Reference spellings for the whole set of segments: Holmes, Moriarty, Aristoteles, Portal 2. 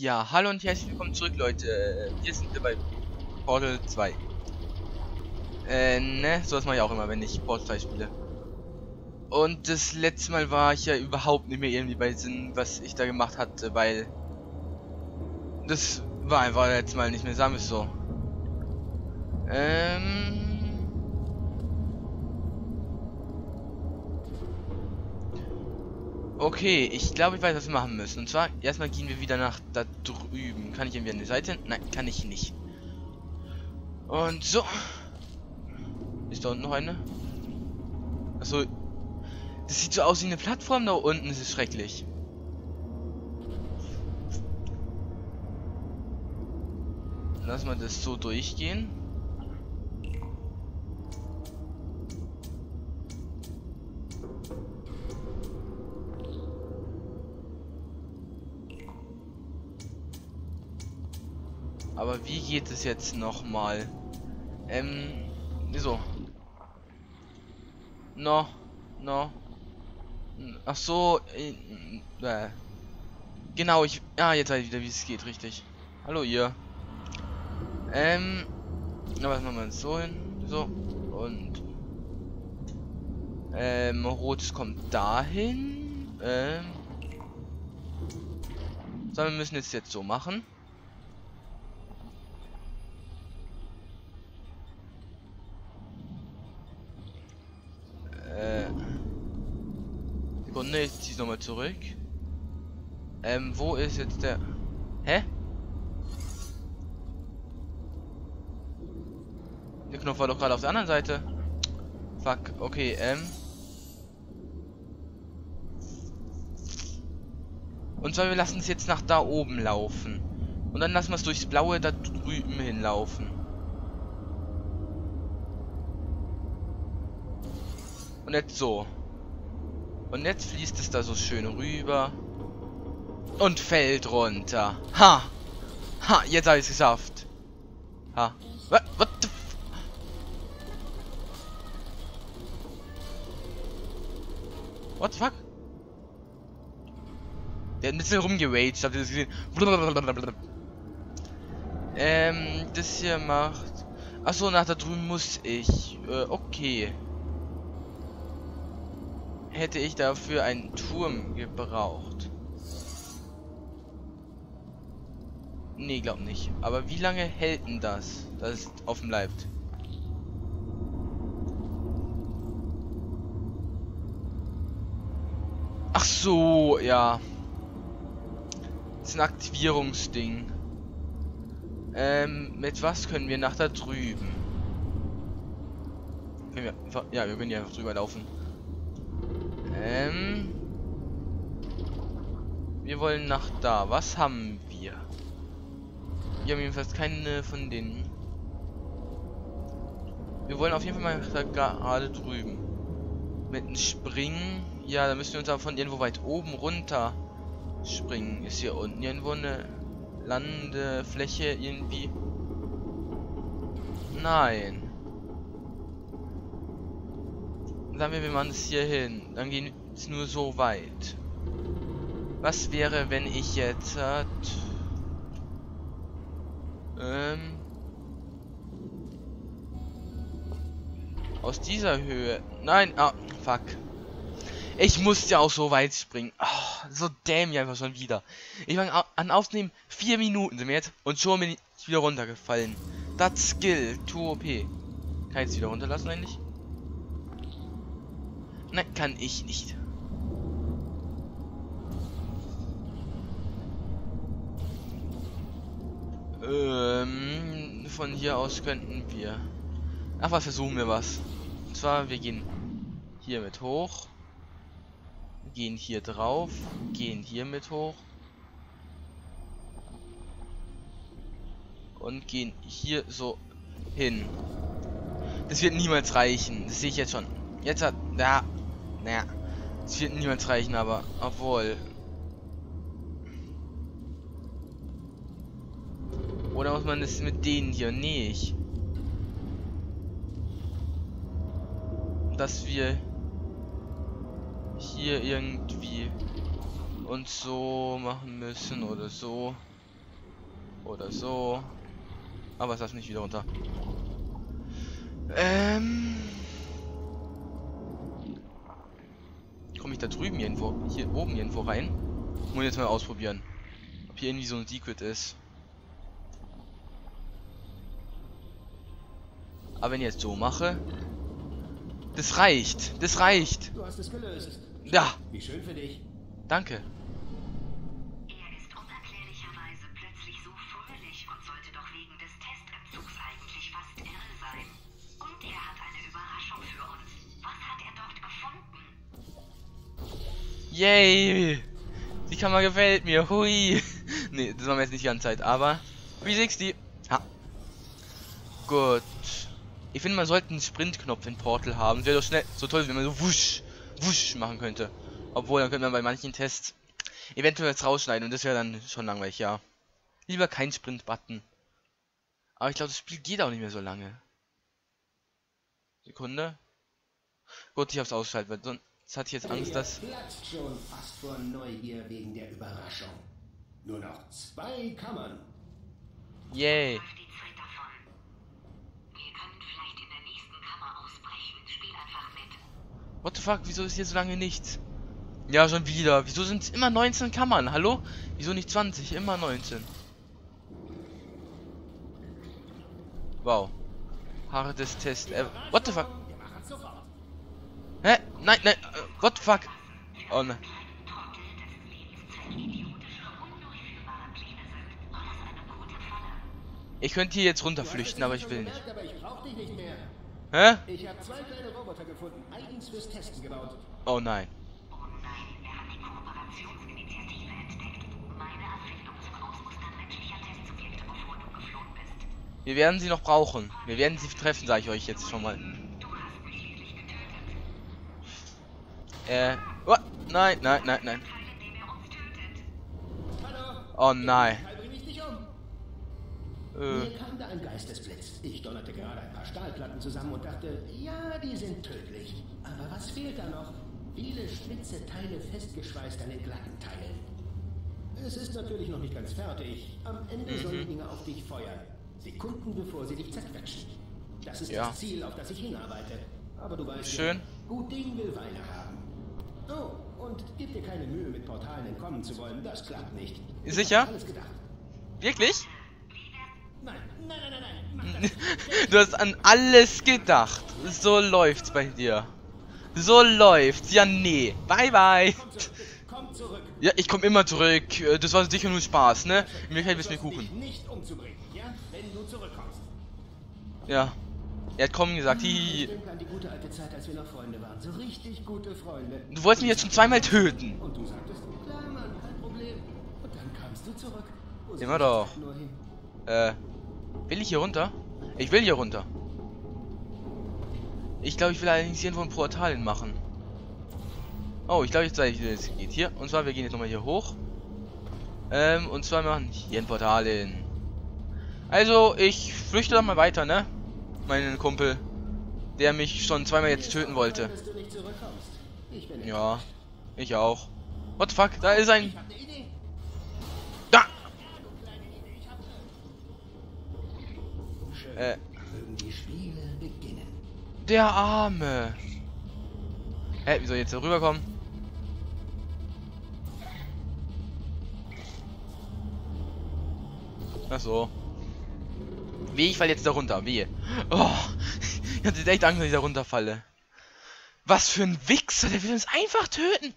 Ja, hallo und herzlich willkommen zurück, Leute. Hier sind wir bei Portal 2. Ne, sowas mache ich auch immer, wenn ich Portal 2 spiele. Und das letzte Mal war ich ja überhaupt nicht mehr irgendwie bei Sinn, was ich da gemacht hatte, weil... das war einfach letztes Mal nicht mehr, sagen wir es so. Okay, ich glaube, ich weiß, was wir machen müssen. Und zwar, erstmal gehen wir wieder nach da drüben. Kann ich irgendwie an die Seite? Nein, kann ich nicht. Und so. Ist da unten noch eine? Achso. Das sieht so aus wie eine Plattform da unten. Das ist schrecklich. Lass mal das so durchgehen. Aber wie geht es jetzt nochmal? Wieso? No. Ach so, genau, ich... Ah, jetzt weiß ich wieder, wie es geht, richtig. Hallo, ihr. Aber jetzt machen wir uns so hin. So, und... Rot kommt dahin. So, wir müssen es jetzt so machen. Sekunde, ich zieh's nochmal zurück. Wo ist jetzt der... Hä? Der Knopf war doch gerade auf der anderen Seite. Fuck, okay, Und zwar, wir lassen es jetzt nach da oben laufen. Und dann lassen wir es durchs Blaue da drüben hinlaufen. Und jetzt so. Und jetzt fließt es da so schön rüber. Und fällt runter. Ha! Ha! Jetzt habe ich es geschafft. Ha! What the f... What the fuck? Der hat ein bisschen rumgeraged, habt ihr das gesehen? Das hier macht... Achso, nach da drüben muss ich. Okay. Hätte ich dafür einen Turm gebraucht? Nee, glaub nicht. Aber wie lange hält denn das, dass es offen bleibt? Ach so, ja. Das ist ein Aktivierungsding. Mit was können wir nach da drüben? Ja, wir können ja einfach drüber laufen. Wir wollen nach da. Was haben wir? Wir haben jedenfalls keine von denen. Wir wollen auf jeden Fall mal gerade drüben. Mit einem Springen. Ja, da müssen wir uns aber von irgendwo weit oben runter springen. Ist hier unten irgendwo eine Landefläche irgendwie? Nein. Sagen wir, wir machen es hier hin. Dann gehen es nur so weit. Was wäre, wenn ich jetzt... aus dieser Höhe... Nein, ah, fuck. Ich muss ja auch so weit springen. Oh, so dämlich einfach schon wieder. Ich fange an aufzunehmen. 4 Minuten sind wir jetzt. Und schon bin ich wieder runtergefallen. Das Skill, 2 OP. Kann ich es wieder runterlassen eigentlich? Nein, kann ich nicht. Von hier aus könnten wir... Ach was, versuchen wir was. Und zwar, wir gehen hier mit hoch. Gehen hier drauf. Gehen hier mit hoch. Und gehen hier so hin. Das wird niemals reichen. Das sehe ich jetzt schon. Jetzt hat... Ja. Naja, es wird niemals reichen, aber obwohl. Oder muss man das mit denen hier? Nee, ich. Dass wir hier irgendwie uns so machen müssen oder so. Oder so. Aber ist das nicht wieder runter? Komme ich da drüben irgendwo, hier oben irgendwo rein? Muss jetzt mal ausprobieren, ob hier irgendwie so ein Secret ist. Aber wenn ich jetzt so mache... Das reicht! Das reicht! Du hast es gelöst! Ja! Wie schön für dich! Danke! Yay! Die Kamera gefällt mir. Hui! Ne, das machen wir jetzt nicht die ganze Zeit, aber 360! Ha! Gut. Ich finde, man sollte einen Sprintknopf in Portal haben. Das wäre doch schnell so toll, wenn man so wusch, wusch machen könnte. Obwohl, dann könnte man bei manchen Tests eventuell jetzt rausschneiden und das wäre dann schon langweilig, ja. Lieber kein Sprint-Button. Aber ich glaube, das Spiel geht auch nicht mehr so lange. Sekunde. Gut, ich hab's ausgeschaltet, weil sonst. Jetzt hatte ich jetzt Angst, dass... Er platzt schon fast vor Neugier wegen der Überraschung. Nur noch 2 Kammern. Yay. Ihr könnt vielleicht in der nächsten Kammer ausbrechen. Spiel einfach mit. What the fuck, wieso ist hier so lange nichts? Ja, schon wieder. Wieso sind es immer 19 Kammern? Hallo? Wieso nicht 20? Immer 19. Wow. Hartes Test. What the fuck? Hä? Nein, nein, what the fuck? Oh nein. Ich könnte hier jetzt runterflüchten, aber ich will nicht. Hä? Oh nein. Wir werden sie noch brauchen. Wir werden sie treffen, sage ich euch jetzt schon mal. What? Nein, nein, nein, nein. Oh nein. Mir kam da ein Geistesblitz. Ich donnerte gerade ein paar Stahlplatten zusammen und dachte, ja, die sind tödlich. Aber was fehlt da noch? Viele spitze Teile festgeschweißt an den glatten Teilen. Es ist natürlich noch nicht ganz fertig. Am Ende sollen Dinge auf dich feuern. Sekunden bevor sie dich zerquetschen. Das ist das Ziel, auf das ich hinarbeite. Aber du weißt ja, gut Ding will Weile haben. Oh, und gib dir keine Mühe, mit Portalen entkommen zu wollen. Das klappt nicht. Sicher? Wirklich? Nein, nein, nein, nein, nein. Du hast an alles gedacht. So läuft's bei dir. So läuft's. Ja, nee. Bye, bye. Komm zurück. Ja, ich komm immer zurück. Das war sicher nur Spaß, ne? In Wirklichkeit willst du mir Kuchen. Nicht umzubringen, ja? Wenn du zurückkommst. Ja. Er hat kommen gesagt, hihi. Du wolltest mich jetzt schon zweimal töten. Und du sagtest, klar, Mann, kein Problem. Und dann kamst du zurück. Immer doch. Will ich hier runter? Ich will hier runter. Ich glaube, ich will allerdings irgendwo ein Portal hin machen. Oh, ich glaube, jetzt zeige ich dir, es geht hier. Und zwar, wir gehen jetzt nochmal hier hoch. Und zwar machen hier ein Portal hin. Also, ich flüchte doch mal weiter, ne? Meinen Kumpel, der mich schon zweimal jetzt töten wollte. Ja, ich auch. What the fuck? Da ist ein... Da! Der Arme! Wie soll ich jetzt da rüberkommen? Ach so. Wehe, ich falle jetzt da runter, wehe. Oh, ich hatte echt Angst, dass ich da runterfalle. Was für ein Wichser, der will uns einfach töten.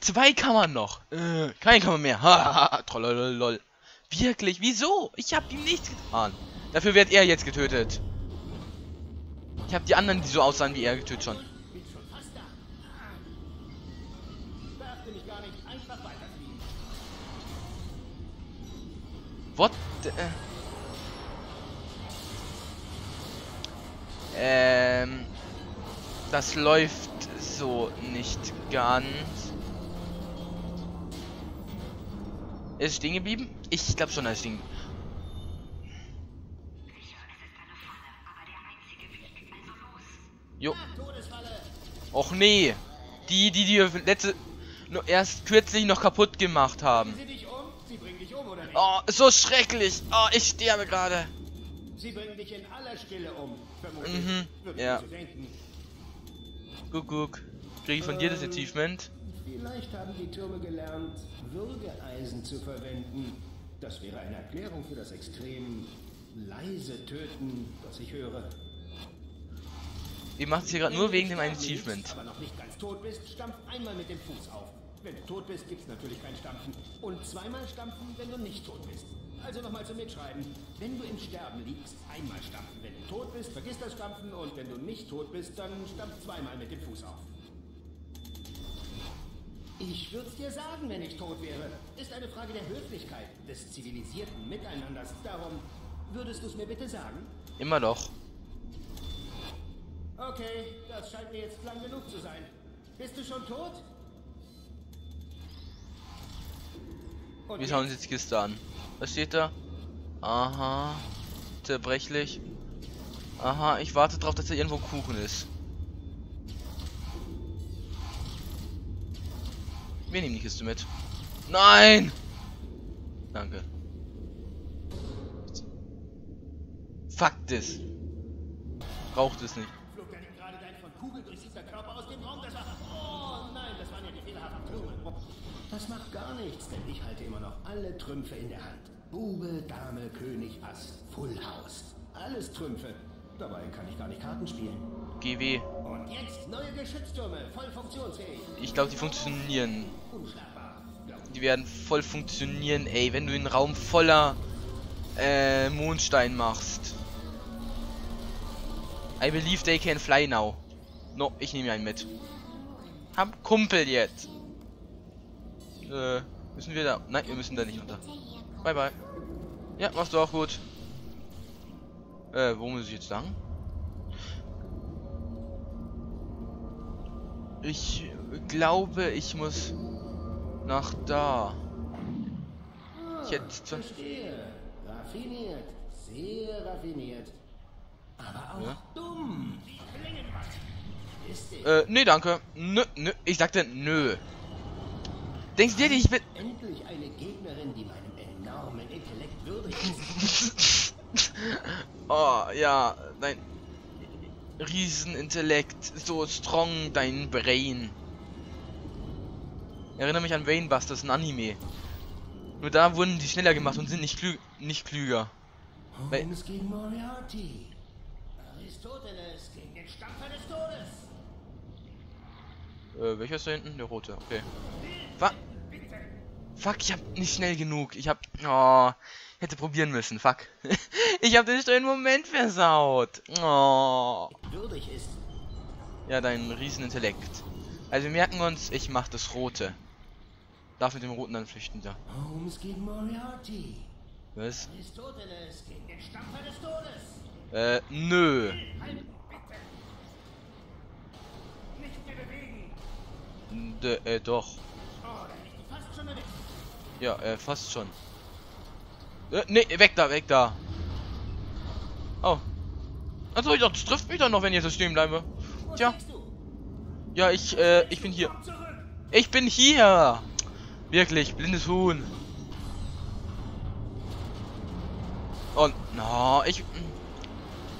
2 Kammern noch. Keine Kammer mehr. Hahaha, trollololol. Wirklich, wieso? Ich habe ihm nichts getan. Dafür wird er jetzt getötet. Ich habe die anderen, die so aussahen wie er, getötet schon. What the... das läuft so nicht ganz. Ist es stehen geblieben? Ich glaube schon, er ist stehen geblieben. Jo. Och nee. Die letzte... erst kürzlich noch kaputt gemacht haben. Die bringen dich um, oder nicht? Oh, so schrecklich. Oh, ich sterbe gerade. Sie bringen dich in aller Stille um, vermutlich. Mhm, ja. So guck. Krieg ich von dir das Achievement? Vielleicht haben die Türme gelernt, Würgeeisen zu verwenden. Das wäre eine Erklärung für das extrem leise Töten, das ich höre. Wir machen es hier gerade nur wegen dem einen Achievement. Wenn du noch nicht ganz tot bist, stampf einmal mit dem Fuß auf. Wenn du tot bist, gibt's natürlich kein Stampfen. Und zweimal stampfen, wenn du nicht tot bist. Also nochmal zum Mitschreiben. Wenn du im Sterben liegst, einmal stampfen. Wenn du tot bist, vergiss das Stampfen. Und wenn du nicht tot bist, dann stampf zweimal mit dem Fuß auf. Ich würde es dir sagen, wenn ich tot wäre. Ist eine Frage der Höflichkeit, des zivilisierten Miteinanders. Darum, würdest du es mir bitte sagen? Immer doch. Okay, das scheint mir jetzt lang genug zu sein. Bist du schon tot? Und wir schauen uns jetzt die Kiste an. Was steht da? Aha. Zerbrechlich. Aha, ich warte drauf, dass hier irgendwo Kuchen ist. Wir nehmen die Kiste mit. Nein! Danke. Fakt ist. Braucht es nicht. Flog da nicht gerade dein von Kugeln durchsiebter Körper aus dem Raum? Das war... Oh nein, das waren ja die fehlerhaften Trümmel. Das macht gar nichts, denn ich halte immer noch alle Trümpfe in der Hand. Bube, Dame, König, Ass, Full House. Alles Trümpfe. Dabei kann ich gar nicht Karten spielen. GW. Und jetzt neue Geschütztürme, voll funktionsfähig. Ich glaube, die funktionieren. Die werden voll funktionieren, ey, wenn du den Raum voller Mondstein machst. I believe they can fly now. No, ich nehme einen mit. Hab Kumpel jetzt. Müssen wir da? Nein, wir müssen da nicht runter. Bye bye. Ja, machst du auch gut. Wo muss ich jetzt lang? Ich glaube, ich muss nach da. Jetzt. Verstehe. Raffiniert. Sehr raffiniert. Aber auch dumm. Nee, danke. Nö. Ich sagte nö. Denkst du dir, ich bin... Endlich eine Gegnerin, die meinem enormen Intellekt würdig ist. Oh, ja. Nein. Riesenintellekt, so strong dein Brain. Ich erinnere mich an Brainbusters, ein Anime. Nur da wurden die schneller gemacht und sind nicht klüger. Holmes gegen Moriarty. Aristoteles gegen den Stampfer des Todes. Welcher ist da hinten? Der rote, okay. Was? Fuck, ich hab nicht schnell genug. Oh, hätte probieren müssen. Fuck. Ich hab den schönen Moment versaut. Oh. Ja, dein Riesenintellekt. Also wir merken uns, ich mach das Rote. Darf mit dem Roten dann flüchten, da. Holmes gegen Moriarty. Was? Aristoteles gegen den Stampfer des Todes. Nö. Nicht mehr bewegen. Doch. Ja, fast schon. Nee, weg da. Oh. Achso, ich dachte, es trifft mich dann noch, wenn ich jetzt stehen bleibe. Tja. Ja, ich bin hier. Ich bin hier! Wirklich, blindes Huhn. Und, na, ich...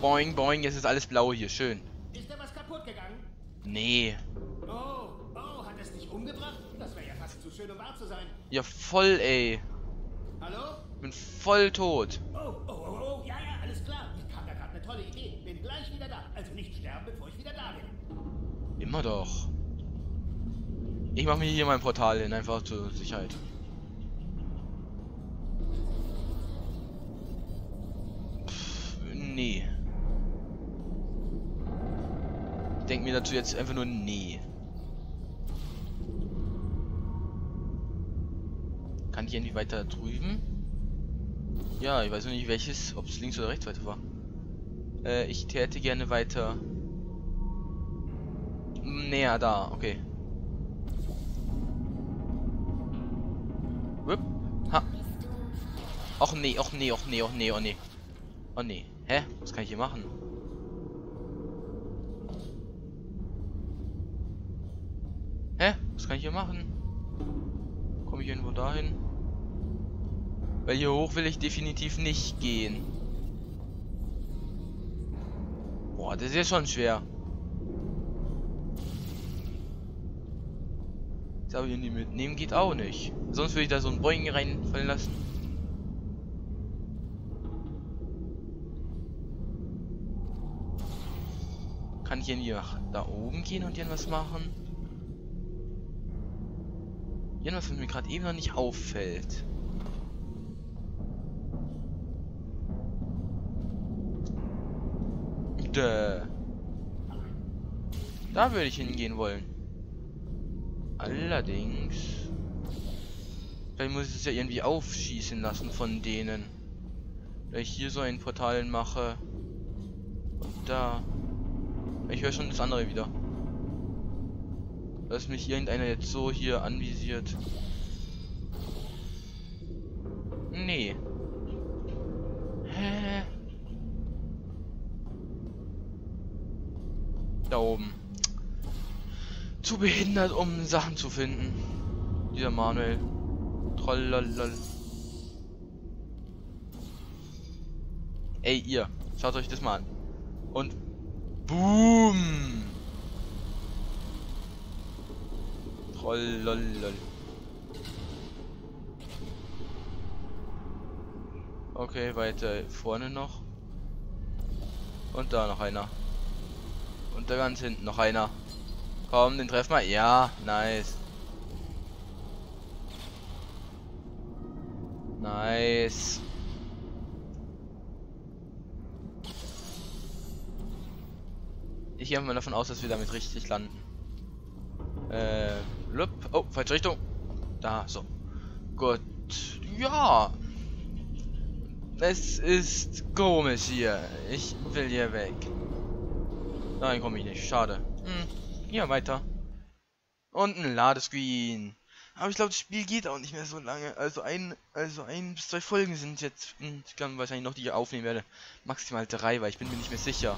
Boing, boing, jetzt ist alles blau hier, schön. Ist da was kaputt gegangen? Nee. Oh, hat das nicht umgebracht? Das wäre ja fast zu schön, um wahr zu sein. Ja, voll, ey. Hallo? Ich bin voll tot. Oh, ja, alles klar. Ich habe da gerade eine tolle Idee. Bin gleich wieder da. Also nicht sterben, bevor ich wieder da bin. Immer doch. Ich mache mir hier mein Portal hin, einfach zur Sicherheit. Pff, nee. Ich denke mir dazu jetzt einfach nur nee. Kann ich irgendwie weiter drüben? Ja, ich weiß noch nicht welches, ob es links oder rechts weiter war. Ich täte gerne weiter. Näher da, okay. Whip. Ha. Och nee. Oh nee. Hä? Was kann ich hier machen? Komme ich irgendwo dahin? Weil hier hoch will ich definitiv nicht gehen. Boah, das ist ja schon schwer. Das habe ich hier nicht mitnehmen, geht auch nicht. Sonst würde ich da so einen Boing reinfallen lassen. Kann ich hier nicht nach da oben gehen und irgendwas machen? Irgendwas, was mir gerade eben noch nicht auffällt. Da würde ich hingehen wollen. Allerdings. Vielleicht muss ich es ja irgendwie aufschießen lassen von denen. Weil ich hier so ein Portal mache. Und da. Ich höre schon das andere wieder. Dass mich irgendeiner jetzt so hier anvisiert. Nee. Hä? Da oben. Zu behindert, um Sachen zu finden. Dieser Manuel. Trollalal. Ey, ihr. Schaut euch das mal an. Und boom! Trollalal. Okay, weiter vorne noch. Und da noch einer. Und da ganz hinten noch einer. Komm, den treffen wir. Ja, nice. Nice. Ich gehe mal davon aus, dass wir damit richtig landen. Lup. Oh, falsche Richtung. Da, so. Gut. Ja. Es ist komisch hier. Ich will hier weg. Nein, komme ich nicht. Schade. Ja, weiter. Und ein Ladescreen. Aber ich glaube, das Spiel geht auch nicht mehr so lange. Also ein bis zwei Folgen sind jetzt. Ich kann wahrscheinlich noch die ich aufnehmen werde. Maximal 3, weil ich bin mir nicht mehr sicher.